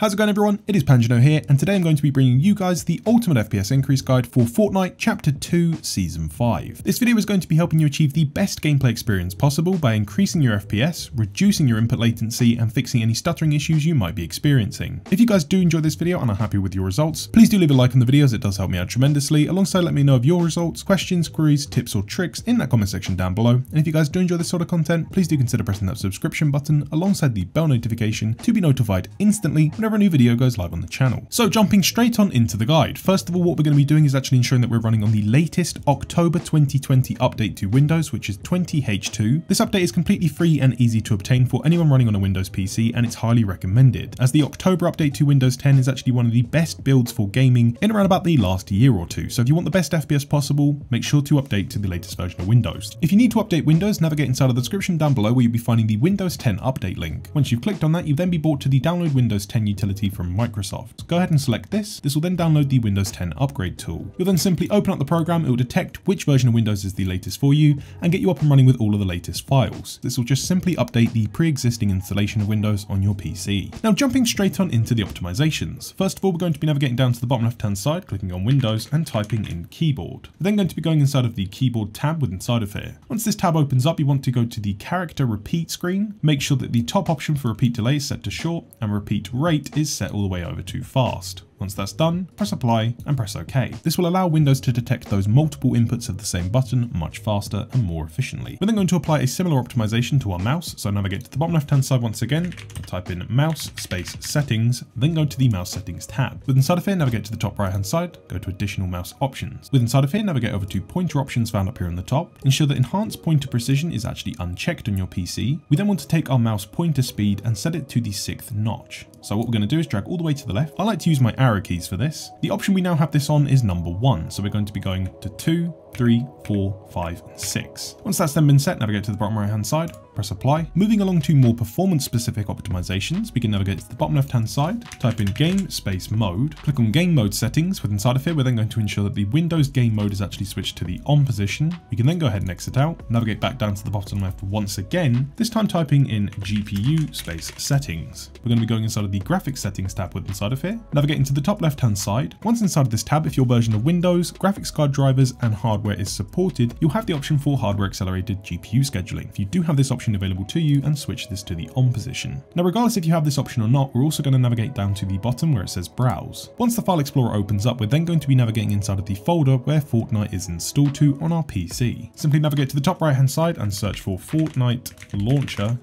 How's it going everyone? It is Panjno here, and today I'm going to be bringing you guys the ultimate FPS increase guide for Fortnite Chapter 2 Season 5. This video is going to be helping you achieve the best gameplay experience possible by increasing your FPS, reducing your input latency, and fixing any stuttering issues you might be experiencing. If you guys do enjoy this video and are happy with your results, please do leave a like on the video as it does help me out tremendously, alongside let me know of your results, questions, queries, tips or tricks in that comment section down below. And if you guys do enjoy this sort of content, please do consider pressing that subscription button alongside the bell notification to be notified instantly whenever a new video goes live on the channel. So jumping straight on into the guide. First of all, what we're going to be doing is actually ensuring that we're running on the latest October 2020 update to Windows, which is 20H2. This update is completely free and easy to obtain for anyone running on a Windows PC, and it's highly recommended, as the October update to Windows 10 is actually one of the best builds for gaming in around about the last year or two. So if you want the best FPS possible, make sure to update to the latest version of Windows. If you need to update Windows, navigate inside of the description down below where you'll be finding the Windows 10 update link. Once you've clicked on that, you'll then be brought to the Download Windows 10 utility from Microsoft. Go ahead and select this. This will then download the Windows 10 upgrade tool. You'll then simply open up the program. It will detect which version of Windows is the latest for you and get you up and running with all of the latest files. This will just simply update the pre-existing installation of Windows on your PC. Now jumping straight on into the optimizations. First of all, we're going to be navigating down to the bottom left hand side, clicking on Windows and typing in keyboard. We're then going to be going inside of the keyboard tab within inside of here. Once this tab opens up, you want to go to the character repeat screen. Make sure that the top option for repeat delay is set to short and repeat rate is set all the way over to fast. Once that's done, press apply and press OK. This will allow Windows to detect those multiple inputs of the same button much faster and more efficiently. We're then going to apply a similar optimization to our mouse. So navigate to the bottom left hand side once again, type in mouse space settings, then go to the mouse settings tab. With inside of here, navigate to the top right hand side, go to additional mouse options. With inside of here, navigate over to pointer options found up here on the top. Ensure that enhanced pointer precision is actually unchecked on your PC. We then want to take our mouse pointer speed and set it to the 6th notch. So what we're going to do is drag all the way to the left. I like to use my arrow keys for this. The option we now have this on is number 1. So we're going to be going to 2, 3, 4, 5, and 6. Once that's then been set, navigate to the bottom right hand side, press apply. Moving along to more performance specific optimizations, we can navigate to the bottom left hand side, type in game space mode, click on game mode settings. With inside of here, we're then going to ensure that the Windows game mode is actually switched to the on position. We can then go ahead and exit out, navigate back down to the bottom left once again, this time typing in GPU space settings. We're going to be going inside of the graphics settings tab with inside of here, navigate into the top left hand side. Once inside of this tab, if your version of Windows, graphics card drivers and hardware is supported, you'll have the option for hardware accelerated GPU scheduling. If you do have this option available to you, and switch this to the on position. Now, regardless if you have this option or not, we're also going to navigate down to the bottom where it says browse. Once the file explorer opens up, we're then going to be navigating inside of the folder where Fortnite is installed to on our PC. Simply navigate to the top right hand side and search for Fortnite launcher.exe.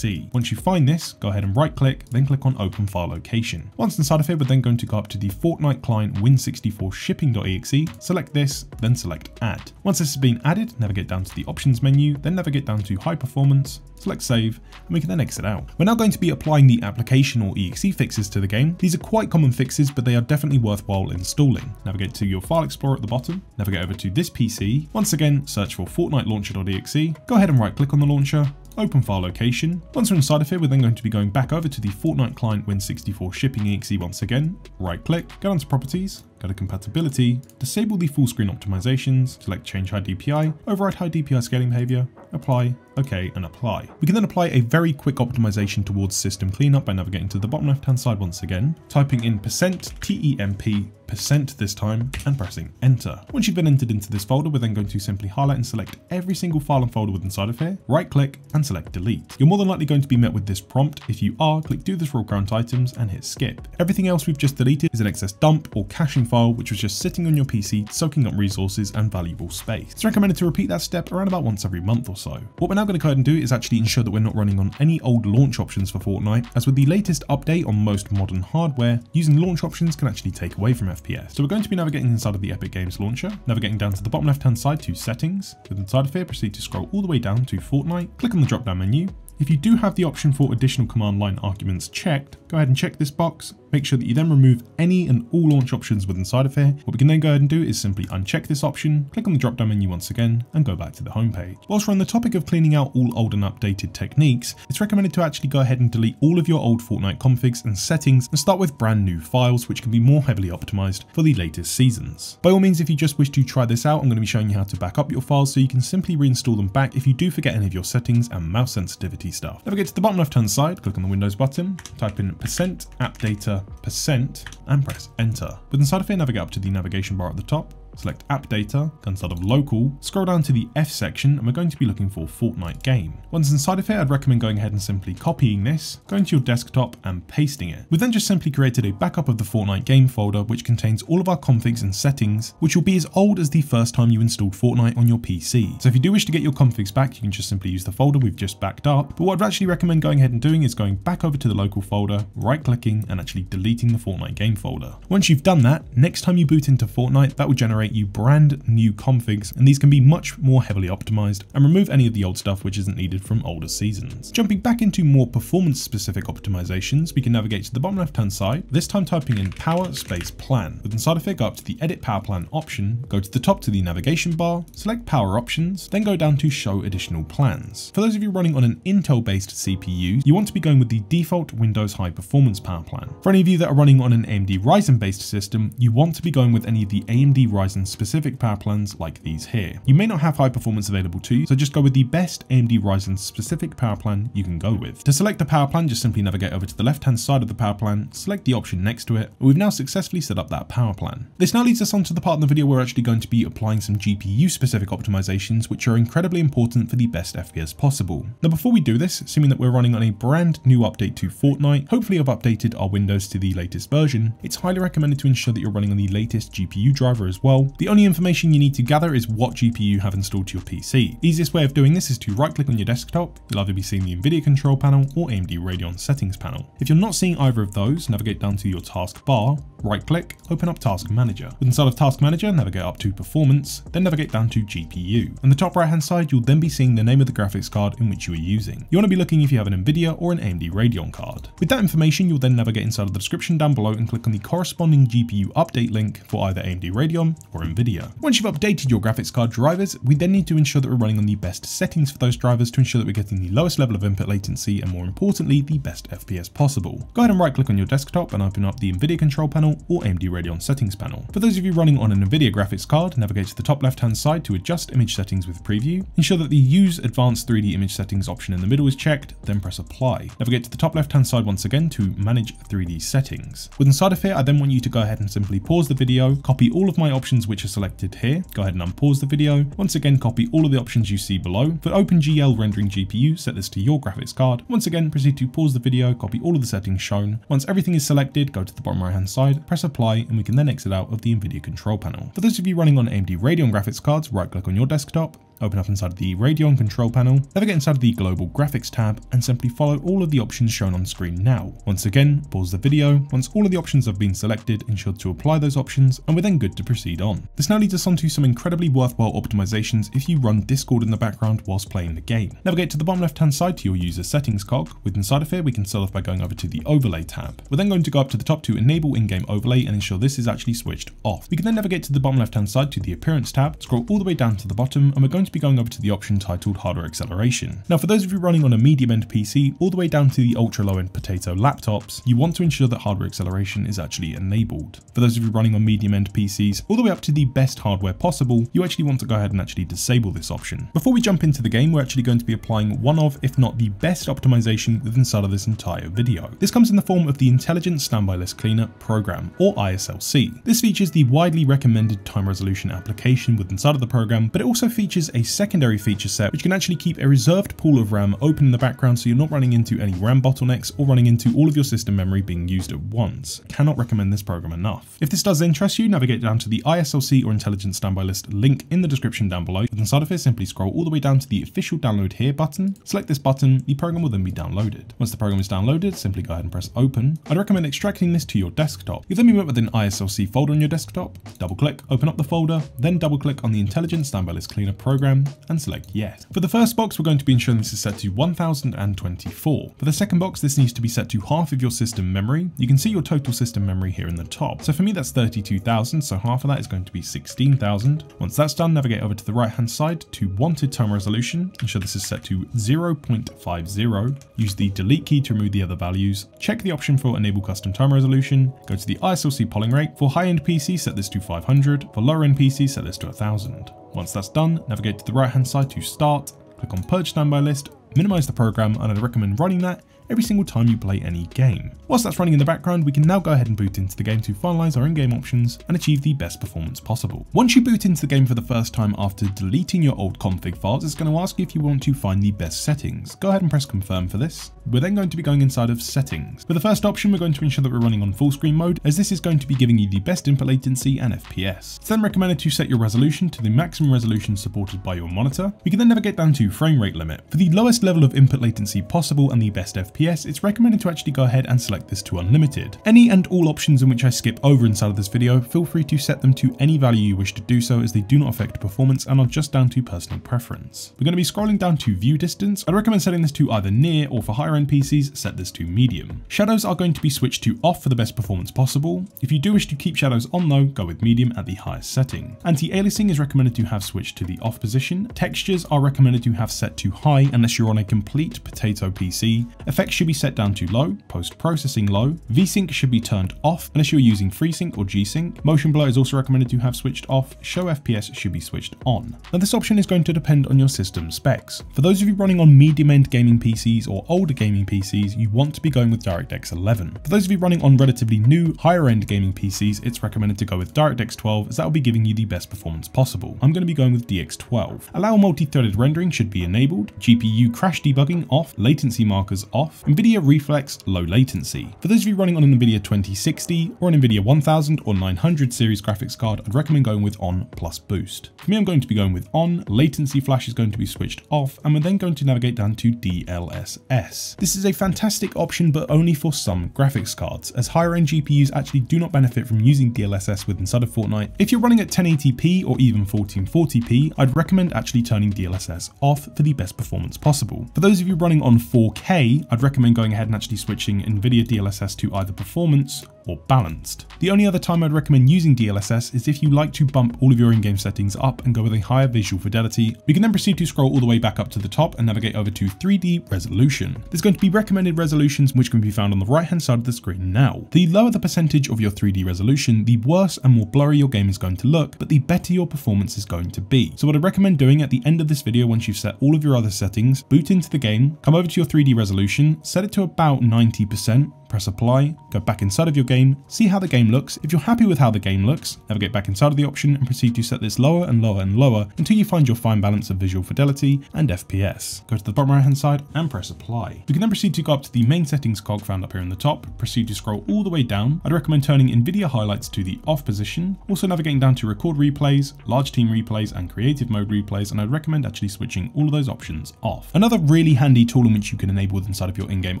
Once you find this, go ahead and right click, then click on open file location. Once inside of here, we're then going to go up to the Fortnite client win64 shipping.exe, select this, then select add. Once this has been added, navigate down to the options menu, then navigate down to high performance, select save, and we can then exit out. We're now going to be applying the application or exe fixes to the game. These are quite common fixes, but they are definitely worthwhile installing. Navigate to your file explorer at the bottom, navigate over to this PC. Once again, search for Fortnite launcher.exe, go ahead and right click on the launcher, open file location. Once we're inside of here, we're then going to be going back over to the Fortnite client win64 shipping.exe once again, right click, go down to properties, go to compatibility, disable the full screen optimizations, select change high DPI, override high DPI scaling behavior, apply, okay, and apply. We can then apply a very quick optimization towards system cleanup by navigating to the bottom left-hand side once again, typing in %temp% this time and pressing enter. Once you've been entered into this folder, we're then going to simply highlight and select every single file and folder with inside of here, right click and select delete. You're more than likely going to be met with this prompt. If you are, click do this for all current items and hit skip. Everything else we've just deleted is an excess dump or caching file, which was just sitting on your PC, soaking up resources and valuable space. It's recommended to repeat that step around about once every month or so. What we're now going to go ahead and do is actually ensure that we're not running on any old launch options for Fortnite, as with the latest update on most modern hardware, using launch options can actually take away from FPS. So we're going to be navigating inside of the Epic Games launcher, navigating down to the bottom left hand side to settings. With inside of here, proceed to scroll all the way down to Fortnite, click on the drop down menu. If you do have the option for additional command line arguments checked, go ahead and check this box. Make sure that you then remove any and all launch options with inside of here. What we can then go ahead and do is simply uncheck this option, click on the drop down menu once again, and go back to the home page. Whilst we're on the topic of cleaning out all old and updated techniques, it's recommended to actually go ahead and delete all of your old Fortnite configs and settings and start with brand new files, which can be more heavily optimized for the latest seasons. By all means, if you just wish to try this out, I'm going to be showing you how to back up your files so you can simply reinstall them back if you do forget any of your settings and mouse sensitivity geeky stuff. Now we get to the bottom left hand side, click on the Windows button, type in %appdata% and press enter. But inside of here, navigate up to the navigation bar at the top, select app data, go inside of local, scroll down to the F section, and we're going to be looking for Fortnite game. Once inside of here, I'd recommend going ahead and simply copying this, going to your desktop and pasting it. We've then just simply created a backup of the Fortnite game folder, which contains all of our configs and settings, which will be as old as the first time you installed Fortnite on your PC. So if you do wish to get your configs back, you can just simply use the folder we've just backed up. But what I'd actually recommend going ahead and doing is going back over to the local folder, right clicking and actually deleting the Fortnite game folder. Once you've done that, next time you boot into Fortnite, that will generate you brand new configs, and these can be much more heavily optimized and remove any of the old stuff which isn't needed from older seasons. Jumping back into more performance specific optimizations, we can navigate to the bottom left hand side, this time typing in power space plan. With inside of here, go up to the edit power plan option, go to the top to the navigation bar, select power options, then go down to show additional plans. For those of you running on an Intel based CPU, you want to be going with the default Windows high performance power plan. For any of you that are running on an AMD Ryzen based system, you want to be going with any of the AMD Ryzen specific power plans like these here. You may not have high performance available to you, so just go with the best AMD Ryzen specific power plan you can go with. To select the power plan, just simply navigate over to the left hand side of the power plan, select the option next to it, and we've now successfully set up that power plan. This now leads us on to the part of the video where we're actually going to be applying some GPU specific optimizations, which are incredibly important for the best FPS possible. Now before we do this, assuming that we're running on a brand new update to Fortnite, hopefully I've updated our Windows to the latest version, it's highly recommended to ensure that you're running on the latest GPU driver as well. The only information you need to gather is what GPU you have installed to your PC. The easiest way of doing this is to right click on your desktop, you'll either be seeing the NVIDIA control panel or AMD Radeon settings panel. If you're not seeing either of those, navigate down to your task bar, right click, open up task manager. Inside of task manager, navigate up to performance, then navigate down to GPU. On the top right hand side, you'll then be seeing the name of the graphics card in which you are using. You want to be looking if you have an NVIDIA or an AMD Radeon card. With that information, you'll then navigate inside of the description down below and click on the corresponding GPU update link for either AMD Radeon or NVIDIA. Once you've updated your graphics card drivers, we then need to ensure that we're running on the best settings for those drivers to ensure that we're getting the lowest level of input latency and, more importantly, the best FPS possible. Go ahead and right click on your desktop and open up the NVIDIA control panel or AMD Radeon settings panel. For those of you running on an NVIDIA graphics card, navigate to the top left hand side to adjust image settings with preview. Ensure that the use advanced 3D image settings option in the middle is checked, then press apply. Navigate to the top left hand side once again to manage 3D settings. With inside of here, I then want you to go ahead and simply pause the video, copy all of my options which are selected here, go ahead and unpause the video. Once again, copy all of the options you see below. For OpenGL rendering GPU, set this to your graphics card. Once again, proceed to pause the video, copy all of the settings shown. Once everything is selected, go to the bottom right hand side, press apply, and we can then exit out of the NVIDIA control panel. For those of you running on AMD Radeon graphics cards, right click on your desktop, open up inside the Radeon control panel, navigate inside the global graphics tab and simply follow all of the options shown on screen now. Once again, pause the video. Once all of the options have been selected, ensure to apply those options and we're then good to proceed on. This now leads us on to some incredibly worthwhile optimizations if you run Discord in the background whilst playing the game. Navigate to the bottom left hand side to your user settings cog. With inside of here, we can start off by going over to the overlay tab. We're then going to go up to the top to enable in-game overlay and ensure this is actually switched off. We can then navigate to the bottom left hand side to the appearance tab, scroll all the way down to the bottom and we're going to be going over to the option titled hardware acceleration. Now for those of you running on a medium end PC all the way down to the ultra low end potato laptops, you want to ensure that hardware acceleration is actually enabled. For those of you running on medium end PCs all the way up to the best hardware possible, you actually want to go ahead and actually disable this option. Before we jump into the game, we're actually going to be applying one of, if not the best optimization within inside of this entire video. This comes in the form of the Intelligent Standby List Cleaner program, or ISLC. This features the widely recommended time resolution application within inside of the program, but it also features a secondary feature set which can actually keep a reserved pool of RAM open in the background so you're not running into any RAM bottlenecks or running into all of your system memory being used at once. Cannot recommend this program enough. If this does interest you, navigate down to the ISLC or Intelligent Standby List link in the description down below. With inside of here, simply scroll all the way down to the official download here button, select this button, the program will then be downloaded. Once the program is downloaded, simply go ahead and press open. I'd recommend extracting this to your desktop. You'll then be met with an ISLC folder on your desktop, double click, open up the folder, then double click on the Intelligent Standby List Cleaner program and select yes. For the first box, we're going to be ensuring this is set to 1024. For the second box, this needs to be set to half of your system memory. You can see your total system memory here in the top. So for me, that's 32,000. So half of that is going to be 16,000. Once that's done, navigate over to the right hand side to wanted time resolution. Ensure this is set to 0.50. Use the delete key to remove the other values. Check the option for enable custom time resolution. Go to the ISLC polling rate. For high end PC, set this to 500. For lower end PC, set this to 1,000. Once that's done, navigate to the right hand side to start, click on purge standby list, minimize the program, and I'd recommend running that every single time you play any game. Whilst that's running in the background, we can now go ahead and boot into the game to finalize our in-game options and achieve the best performance possible. Once you boot into the game for the first time after deleting your old config files, it's going to ask you if you want to find the best settings. Go ahead and press confirm for this. We're then going to be going inside of settings. For the first option, we're going to ensure that we're running on full screen mode, as this is going to be giving you the best input latency and FPS. It's then recommended to set your resolution to the maximum resolution supported by your monitor. We can then navigate down to frame rate limit. For the lowest level of input latency possible and the best FPS, it's recommended to actually go ahead and select this to unlimited. Any and all options in which I skip over inside of this video, feel free to set them to any value you wish to do so, as they do not affect performance and are just down to personal preference. We're going to be scrolling down to view distance. I'd recommend setting this to either near, or for higher end PCs, set this to medium. Shadows are going to be switched to off for the best performance possible. If you do wish to keep shadows on though, go with medium at the highest setting. Anti-aliasing is recommended to have switched to the off position. Textures are recommended to have set to high unless you're on a complete potato PC. Effects should be set down to low, post-processing low. VSync should be turned off unless you're using FreeSync or G-Sync. Motion blur is also recommended to have switched off. Show FPS should be switched on. Now this option is going to depend on your system specs. For those of you running on medium-end gaming PCs or older gaming PCs, you want to be going with DirectX 11. For those of you running on relatively new, higher-end gaming PCs, it's recommended to go with DirectX 12 as that will be giving you the best performance possible. I'm going to be going with DX12. Allow multi-threaded rendering should be enabled. GPU crash debugging off. Latency markers off. NVIDIA Reflex low latency. For those of you running on an NVIDIA 2060 or an NVIDIA 1000 or 900 series graphics card, I'd recommend going with on plus boost. For me, I'm going to be going with on. Latency flash is going to be switched off, and we're then going to navigate down to DLSS. This is a fantastic option, but only for some graphics cards, as higher end GPUs actually do not benefit from using DLSS within inside of Fortnite. If you're running at 1080p or even 1440p, I'd recommend actually turning DLSS off for the best performance possible. For those of you running on 4K, I'd recommend going ahead and actually switching NVIDIA DLSS to either performance or balanced. The only other time I'd recommend using DLSS is if you like to bump all of your in-game settings up and go with a higher visual fidelity. We can then proceed to scroll all the way back up to the top and navigate over to 3D resolution. There's going to be recommended resolutions which can be found on the right hand side of the screen now. The lower the percentage of your 3D resolution, the worse and more blurry your game is going to look, but the better your performance is going to be. So what I'd recommend doing at the end of this video, once you've set all of your other settings, boot into the game, come over to your 3D resolution, set it to about 90%, press apply, go back inside of your game, see how the game looks. If you're happy with how the game looks, navigate back inside of the option and proceed to set this lower and lower and lower until you find your fine balance of visual fidelity and FPS. Go to the bottom right hand side and press apply. We can then proceed to go up to the main settings cog found up here in the top, proceed to scroll all the way down. I'd recommend turning NVIDIA highlights to the off position, also navigating down to record replays, large team replays and creative mode replays, and I'd recommend actually switching all of those options off. Another really handy tool in which you can enable inside of your in-game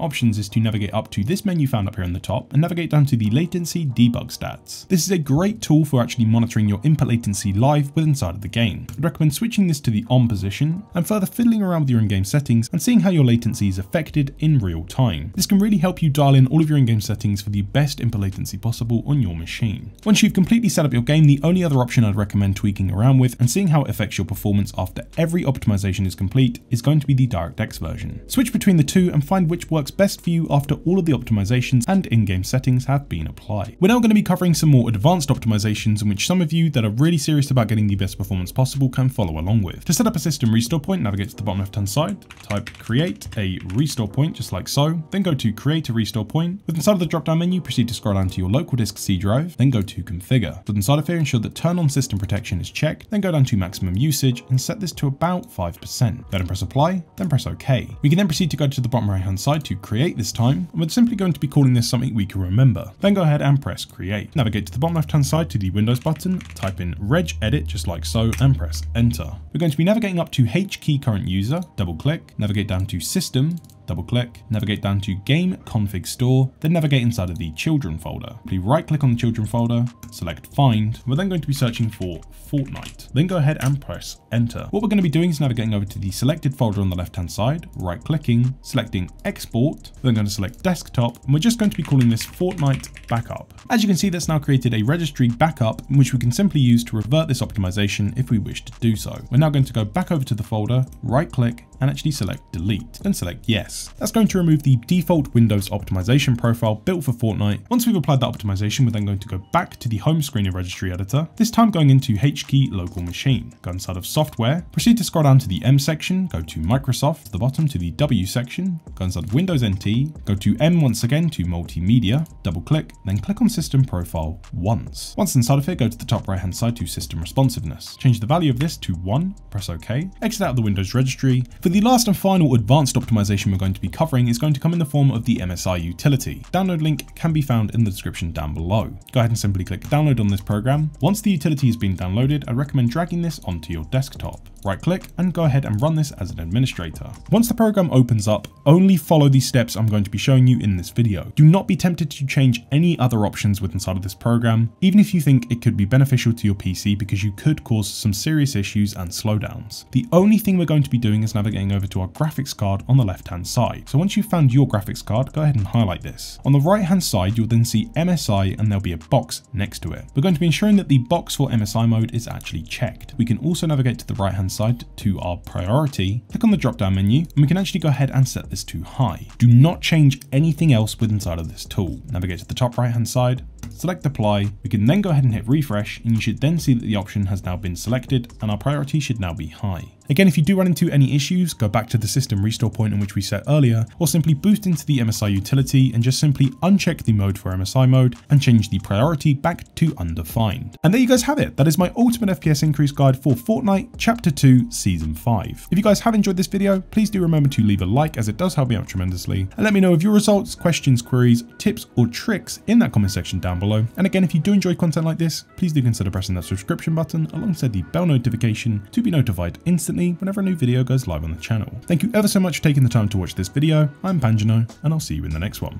options is to navigate up to this menu you found up here in the top and navigate down to the latency debug stats. This is a great tool for actually monitoring your input latency live within inside of the game. I'd recommend switching this to the on position and further fiddling around with your in-game settings and seeing how your latency is affected in real time. This can really help you dial in all of your in-game settings for the best input latency possible on your machine. Once you've completely set up your game, the only other option I'd recommend tweaking around with and seeing how it affects your performance after every optimization is complete is going to be the DirectX version. Switch between the two and find which works best for you after all of the optimizations and in-game settings have been applied. We're now going to be covering some more advanced optimizations in which some of you that are really serious about getting the best performance possible can follow along with. To set up a system restore point, navigate to the bottom left-hand side, type create a restore point just like so, then go to create a restore point. With inside of the drop-down menu, proceed to scroll down to your local disk C drive, then go to configure. With inside of here, ensure that turn on system protection is checked, then go down to maximum usage and set this to about 5%. Then press apply, then press OK. We can then proceed to go to the bottom right-hand side to create this time, and we're simply going to be calling this something we can remember. Then go ahead and press create. Navigate to the bottom left hand side to the Windows button, type in regedit just like so and press enter. We're going to be navigating up to HKEY_CURRENT_USER, double click, navigate down to system, double click, navigate down to game config store, then navigate inside of the children folder. Please right click on the children folder, select find. We're then going to be searching for Fortnite. Then go ahead and press enter. What we're going to be doing is navigating over to the selected folder on the left hand side, right clicking, selecting export, then going to select desktop, and we're just going to be calling this Fortnite backup. As you can see, that's now created a registry backup, which we can simply use to revert this optimization if we wish to do so. We're now going to go back over to the folder, right click, and actually select delete, then select yes. That's going to remove the default Windows optimization profile built for Fortnite. Once we've applied that optimization, we're then going to go back to the home screen of Registry Editor, this time going into HKEY_LOCAL_MACHINE. Go inside of Software, proceed to scroll down to the M section, go to Microsoft, to the bottom to the W section, go inside of Windows NT, go to M once again to Multimedia, double click, then click on System Profile once. Once inside of here, go to the top right hand side to System Responsiveness. Change the value of this to 1, press OK, exit out of the Windows Registry. For the last and final advanced optimization we're going to be covering is going to come in the form of the MSI utility. Download link can be found in the description down below. Go ahead and simply click download on this program. Once the utility has been downloaded, I recommend dragging this onto your desktop. Right click and go ahead and run this as an administrator. Once the program opens up, only follow the steps I'm going to be showing you in this video. Do not be tempted to change any other options within inside of this program, even if you think it could be beneficial to your PC, because you could cause some serious issues and slowdowns. The only thing we're going to be doing is navigating over to our graphics card on the left hand side. So once you've found your graphics card, go ahead and highlight this. On the right hand side, you'll then see MSI and there'll be a box next to it. We're going to be ensuring that the box for MSI mode is actually checked. We can also navigate to the right hand side to our priority, click on the drop down menu, and we can actually go ahead and set this to high. Do not change anything else with inside of this tool. Navigate to the top right hand side, select apply. We can then go ahead and hit refresh, and you should then see that the option has now been selected and our priority should now be high. Again, if you do run into any issues, go back to the system restore point in which we set earlier, or simply boot into the MSI utility and just simply uncheck the mode for MSI mode and change the priority back to undefined. And there you guys have it. That is my ultimate FPS increase guide for Fortnite Chapter 2 Season 5. If you guys have enjoyed this video, please do remember to leave a like, as it does help me out tremendously. And let me know of your results, questions, queries, tips, or tricks in that comment section down below. And again, if you do enjoy content like this, please do consider pressing that subscription button alongside the bell notification to be notified instantly whenever a new video goes live on the channel. Thank you ever so much for taking the time to watch this video. I'm Panjno, and I'll see you in the next one.